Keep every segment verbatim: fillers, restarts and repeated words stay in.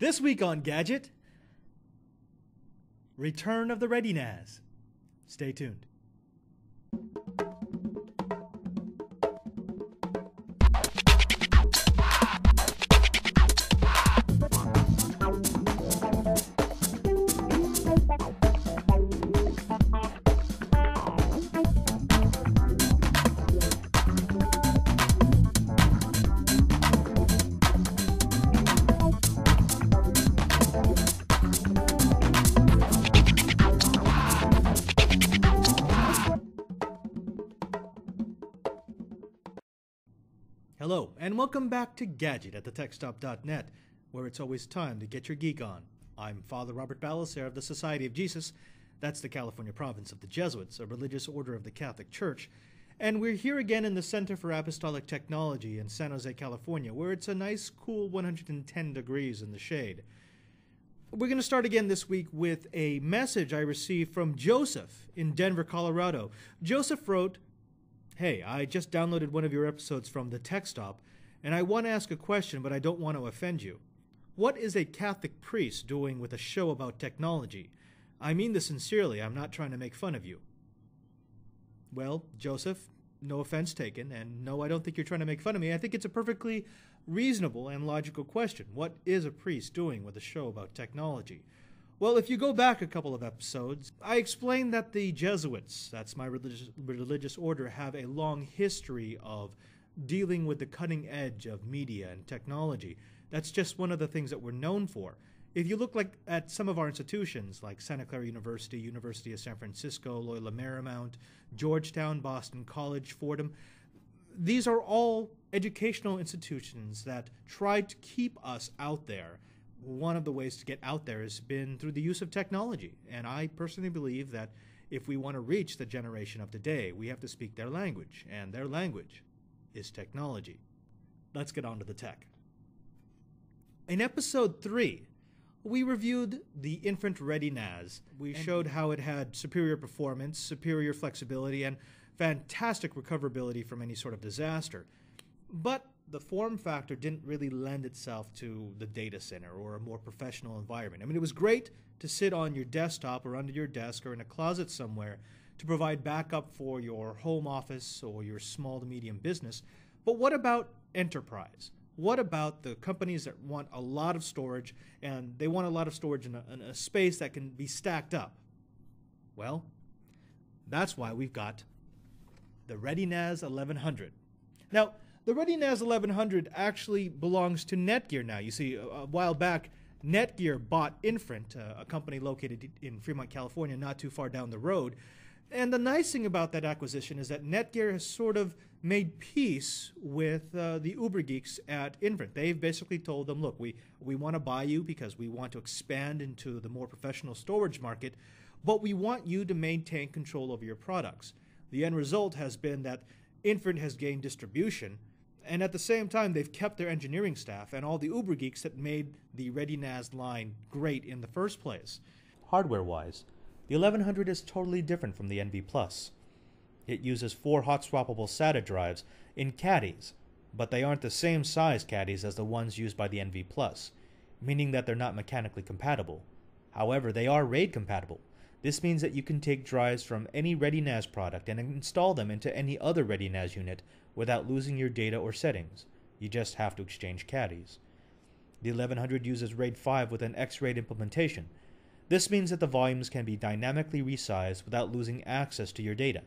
This week on Gadget, return of the ReadyNAS. Stay tuned. Hello, and welcome back to Gadget at the Techstop dot net, where it's always time to get your geek on. I'm Father Robert Ballecer of the Society of Jesus, that's the California province of the Jesuits, a religious order of the Catholic Church, and we're here again in the Center for Apostolic Technology in San Jose, California, where it's a nice, cool one hundred ten degrees in the shade. We're going to start again this week with a message I received from Joseph in Denver, Colorado. Joseph wrote, "Hey, I just downloaded one of your episodes from the Tech Stop, and I want to ask a question, but I don't want to offend you. What is a Catholic priest doing with a show about technology? I mean this sincerely. I'm not trying to make fun of you." Well, Joseph, no offense taken, and no, I don't think you're trying to make fun of me. I think it's a perfectly reasonable and logical question. What is a priest doing with a show about technology? Well, if you go back a couple of episodes, I explained that the Jesuits, that's my religious, religious order, have a long history of dealing with the cutting edge of media and technology. That's just one of the things that we're known for. If you look like at some of our institutions, like Santa Clara University, University of San Francisco, Loyola Marymount, Georgetown, Boston College, Fordham, these are all educational institutions that try to keep us out there. One of the ways to get out there has been through the use of technology, and I personally believe that if we want to reach the generation of today, we have to speak their language, and their language is technology. Let's get on to the tech. In episode three, we reviewed the Infrant ReadyNAS. We showed how it had superior performance, superior flexibility, and fantastic recoverability from any sort of disaster. But the form factor didn't really lend itself to the data center or a more professional environment. I mean, it was great to sit on your desktop or under your desk or in a closet somewhere to provide backup for your home office or your small to medium business. But what about enterprise? What about the companies that want a lot of storage, and they want a lot of storage in a, in a space that can be stacked up? Well, that's why we've got the ReadyNAS eleven hundred. Now, the ReadyNAS eleven hundred actually belongs to Netgear now. You see, a, a while back, Netgear bought Infrant, uh, a company located in Fremont, California, not too far down the road. And the nice thing about that acquisition is that Netgear has sort of made peace with uh, the Uber geeks at Infrant. They've basically told them, look, we, we want to buy you because we want to expand into the more professional storage market, but we want you to maintain control over your products. The end result has been that Infrant has gained distribution, and at the same time, they've kept their engineering staff and all the Uber geeks that made the ReadyNAS line great in the first place. Hardware-wise, the eleven hundred is totally different from the N V plus. It uses four hot-swappable SATA drives in caddies, but they aren't the same size caddies as the ones used by the N V plus, meaning that they're not mechanically compatible. However, they are RAID compatible. This means that you can take drives from any ReadyNAS product and install them into any other ReadyNAS unit without losing your data or settings. You just have to exchange caddies. The eleven hundred uses RAID five with an X RAID implementation. This means that the volumes can be dynamically resized without losing access to your data.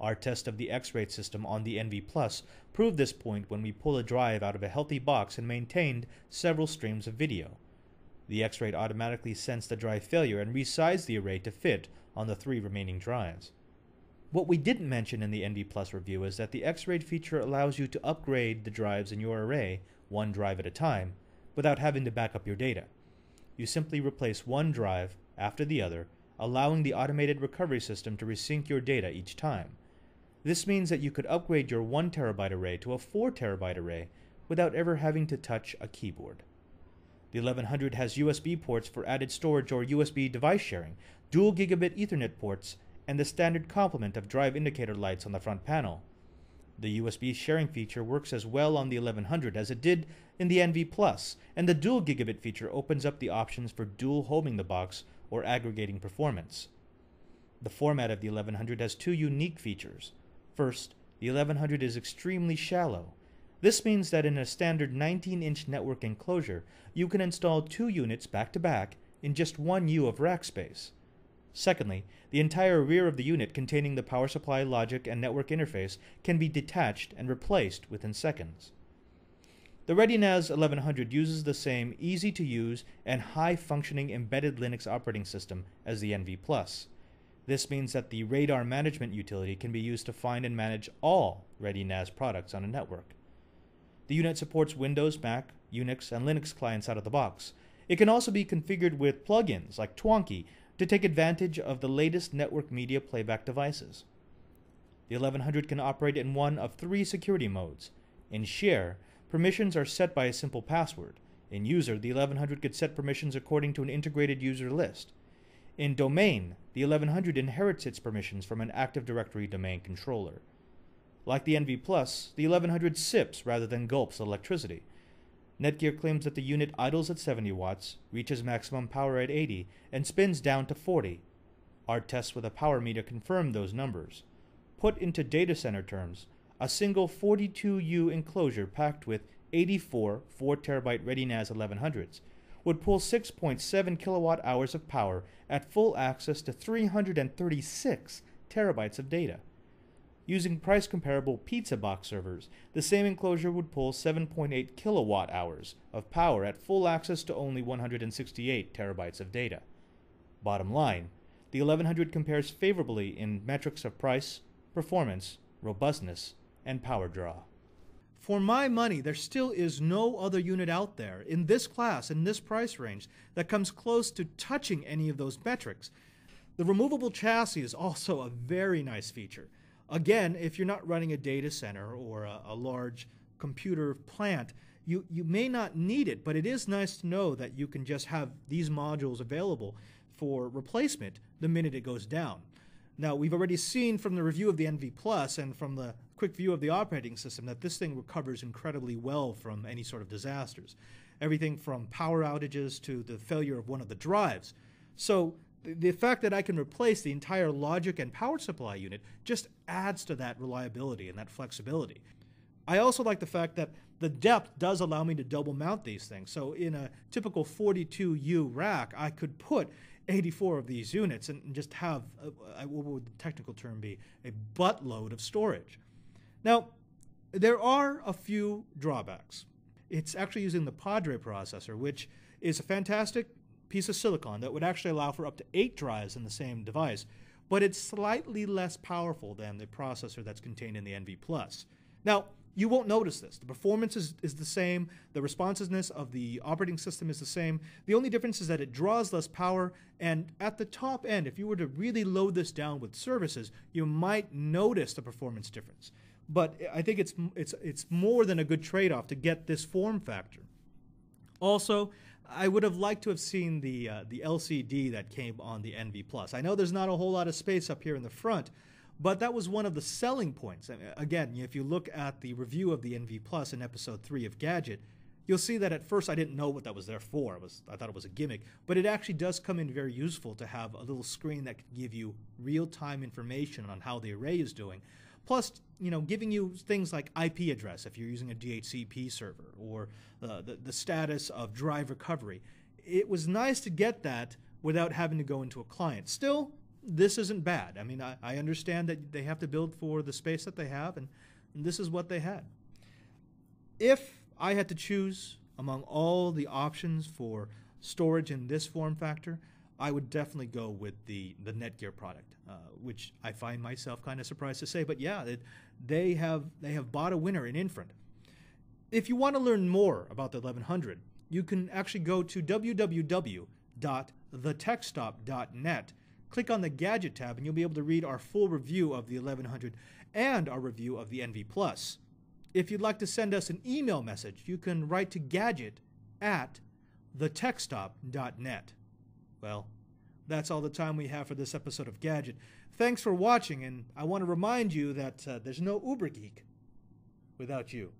Our test of the X RAID system on the N V plus proved this point when we pulled a drive out of a healthy box and maintained several streams of video. The X RAID automatically sensed the drive failure and resized the array to fit on the three remaining drives. What we didn't mention in the N V plus review is that the X RAID feature allows you to upgrade the drives in your array, one drive at a time, without having to back up your data. You simply replace one drive after the other, allowing the automated recovery system to resync your data each time. This means that you could upgrade your one terabyte array to a four terabyte array without ever having to touch a keyboard. The eleven hundred has U S B ports for added storage or U S B device sharing, dual gigabit Ethernet ports, and the standard complement of drive indicator lights on the front panel. The U S B sharing feature works as well on the eleven hundred as it did in the N V plus, and the dual gigabit feature opens up the options for dual homing the box or aggregating performance. The format of the eleven hundred has two unique features. First, the eleven hundred is extremely shallow. This means that in a standard nineteen inch network enclosure, you can install two units back-to-back in just one U of rack space. Secondly, the entire rear of the unit containing the power supply, logic, and network interface can be detached and replaced within seconds. The ReadyNAS eleven hundred uses the same easy-to-use and high-functioning embedded Linux operating system as the N V plus. This means that the radar management utility can be used to find and manage all ReadyNAS products on a network. The unit supports Windows, Mac, Unix, and Linux clients out of the box. It can also be configured with plugins like Twonky to take advantage of the latest network media playback devices. The eleven hundred can operate in one of three security modes. In share, permissions are set by a simple password. In user, the eleven hundred could set permissions according to an integrated user list. In domain, the eleven hundred inherits its permissions from an Active Directory domain controller. Like the N V plus, the eleven hundred sips rather than gulps electricity. Netgear claims that the unit idles at seventy watts, reaches maximum power at eighty, and spins down to forty. Our tests with a power meter confirm those numbers. Put into data center terms, a single forty-two U enclosure packed with eighty-four four terabyte ReadyNAS eleven hundreds would pull six point seven kilowatt hours of power at full access to three hundred thirty-six terabytes of data. Using price-comparable pizza box servers, the same enclosure would pull seven point eight kilowatt hours of power at full access to only one hundred sixty-eight terabytes of data. Bottom line, the eleven hundred compares favorably in metrics of price, performance, robustness, and power draw. For my money, there still is no other unit out there in this class, in this price range, that comes close to touching any of those metrics. The removable chassis is also a very nice feature. Again, if you're not running a data center or a, a large computer plant, you, you may not need it, but it is nice to know that you can just have these modules available for replacement the minute it goes down. Now, we've already seen from the review of the N V plus and from the quick view of the operating system that this thing recovers incredibly well from any sort of disasters. Everything from power outages to the failure of one of the drives. So the fact that I can replace the entire logic and power supply unit just adds to that reliability and that flexibility. I also like the fact that the depth does allow me to double mount these things. So in a typical forty-two U rack, I could put eighty-four of these units and just have, a, what would the technical term be, a buttload of storage. Now, there are a few drawbacks. It's actually using the Padre processor, which is a fantastic piece of silicon that would actually allow for up to eight drives in the same device, but it's slightly less powerful than the processor that's contained in the N V plus. Now, you won't notice this. The performance is, is the same. The responsiveness of the operating system is the same. The only difference is that it draws less power, and at the top end, if you were to really load this down with services, you might notice the performance difference. But I think it's, it's, it's more than a good trade-off to get this form factor. Also, I would have liked to have seen the, uh, the L C D that came on the N V plus. I know there's not a whole lot of space up here in the front, but that was one of the selling points. I mean, again, if you look at the review of the N V plus in episode three of Gadget, you'll see that at first I didn't know what that was there for. It was, I thought it was a gimmick, but it actually does come in very useful to have a little screen that can give you real-time information on how the array is doing. Plus, you know, giving you things like I P address if you're using a D H C P server or uh, the, the status of drive recovery. It was nice to get that without having to go into a client. Still, this isn't bad. I mean, I, I understand that they have to build for the space that they have, and, and this is what they had. If I had to choose among all the options for storage in this form factor, I would definitely go with the, the Netgear product, uh, which I find myself kind of surprised to say. But yeah, it, they, have, they have bought a winner in Infrant. If you want to learn more about the eleven hundred, you can actually go to w w w dot the techstop dot net, click on the Gadget tab, and you'll be able to read our full review of the eleven hundred and our review of the N V plus. If you'd like to send us an email message, you can write to gadget at the techstop dot net. Well, that's all the time we have for this episode of Gadget. Thanks for watching, and I want to remind you that uh, there's no Uber Geek without you.